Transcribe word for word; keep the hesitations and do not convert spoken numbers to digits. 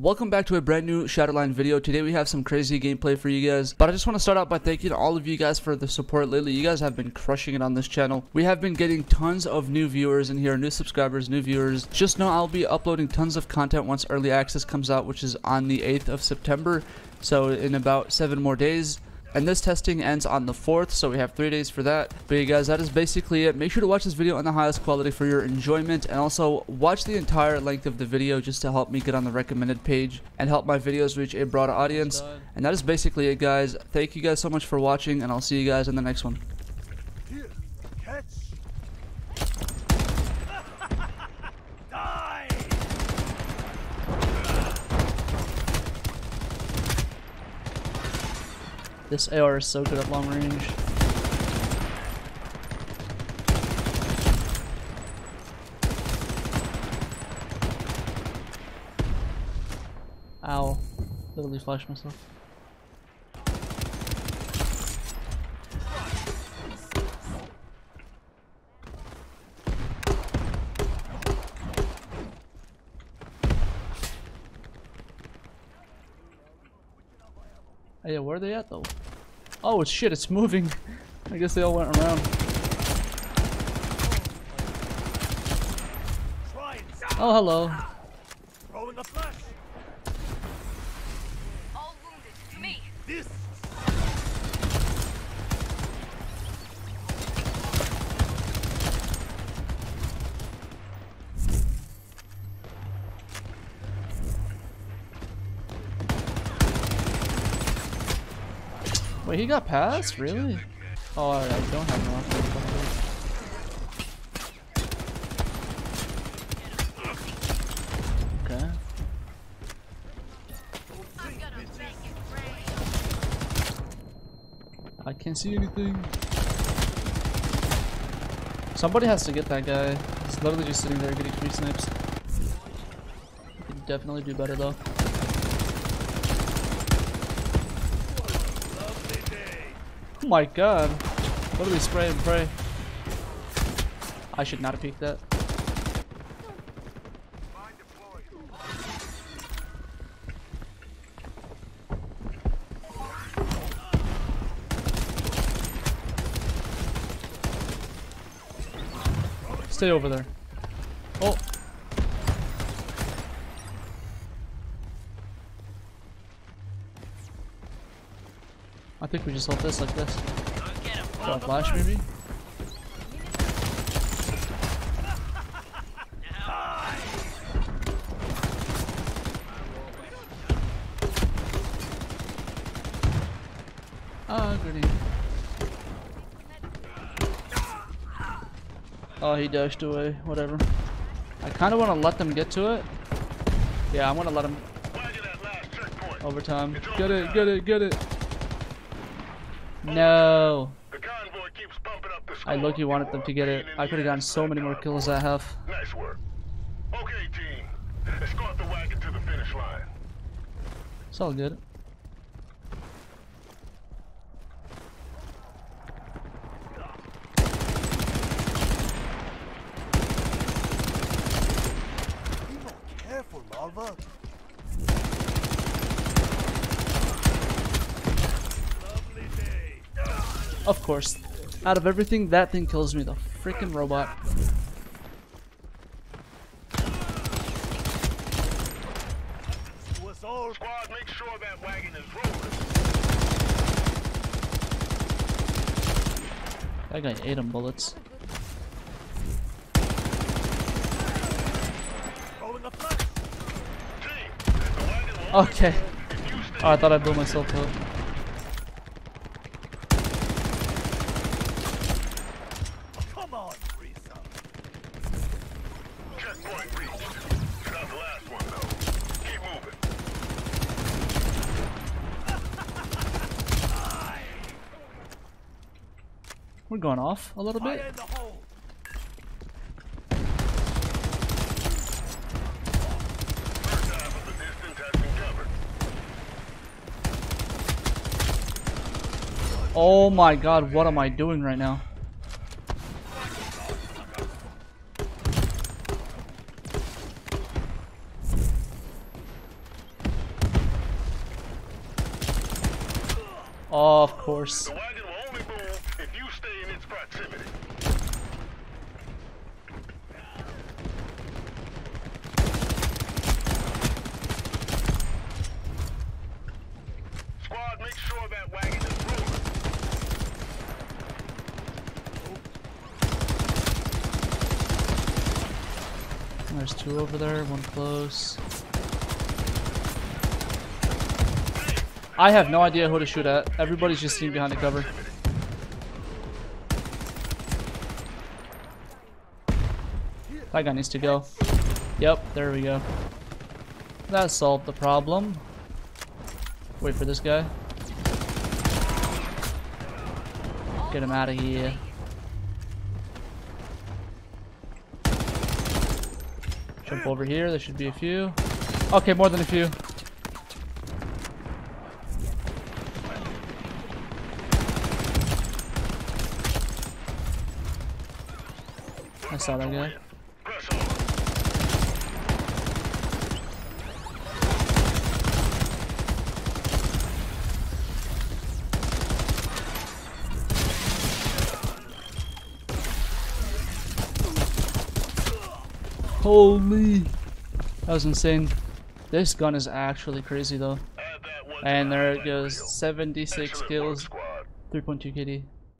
Welcome back to a brand new Shatterline video. Today we have some crazy gameplay for you guys, but I just want to start out by thanking all of you guys for the support lately. You guys have been crushing it on this channel. We have been getting tons of new viewers in here, new subscribers, new viewers. Just know I'll be uploading tons of content once early access comes out, which is on the eighth of September, so in about seven more days. And this testing ends on the fourth, so we have three days for that. But you guys, that is basically it. Make sure to watch this video on the highest quality for your enjoyment, and also watch the entire length of the video just to help me get on the recommended page and help my videos reach a broader audience. And that is basically it, guys. Thank you guys so much for watching, and I'll see you guys in the next one. This A R is so good at long range. Ow. Literally flashed myself. Yeah, where are they at though? Oh shit, it's moving. I guess they all went around. Oh, hello. Rolling a flash. All wounded to me. This. Wait, he got past? Really? Oh, I don't have enough. Okay. I can't see anything. Somebody has to get that guy. He's literally just sitting there getting three snipes. He could definitely do better though. Oh my god, literally spray and pray. I should not have peeked that. Stay over there. Oh. I think we just hold this like this. Got a flash maybe? Ah, grenade. Oh, he dashed away. Whatever. I kind of want to let them get to it. Yeah, I want to let them. Overtime. Get it, get it, get it. No. The convoy keeps bumping up the score. I look, you wanted them to get it. I could have gotten so many more kills I have. Nice work. Okay, team. Escort the wagon to the finish line. It's all good. Be more careful, Lava. Of course. Out of everything, that thing kills me, the freaking robot. Squad, make sure that wagon is rolling. That guy ate him bullets. Okay. Oh, I thought I blew myself up. We're going off a little bit. Oh my god, what am I doing right now? Oh, of course. The wagon will only move if you stay in its proximity. Squad, make sure that wagon is moving. There's two over there, one close. I have no idea who to shoot at. Everybody's just sitting behind the cover. That guy needs to go. Yep, there we go. That solved the problem. Wait for this guy. Get him out of here. Jump over here. There should be a few. Okay, more than a few. I saw that guy. Holy, that was insane. This gun is actually crazy though. And there it goes, seventy-six kills, three point two K D.